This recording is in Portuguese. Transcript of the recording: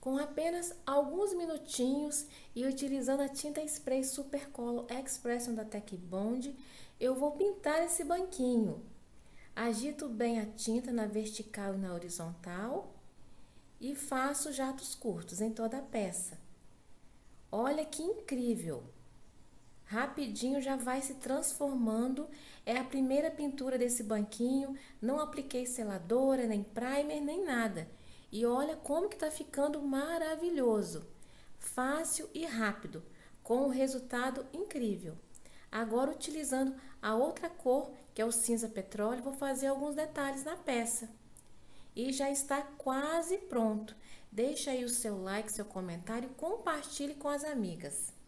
Com apenas alguns minutinhos e utilizando a tinta spray Super Color Expression da Tekbond, eu vou pintar esse banquinho. Agito bem a tinta na vertical e na horizontal e faço jatos curtos em toda a peça. Olha que incrível! Rapidinho já vai se transformando, é a primeira pintura desse banquinho, não apliquei seladora, nem primer, nem nada. E olha como que tá ficando maravilhoso, fácil e rápido, com um resultado incrível. Agora, utilizando a outra cor, que é o cinza petróleo, vou fazer alguns detalhes na peça. E já está quase pronto. Deixa aí o seu like, seu comentário, compartilhe com as amigas.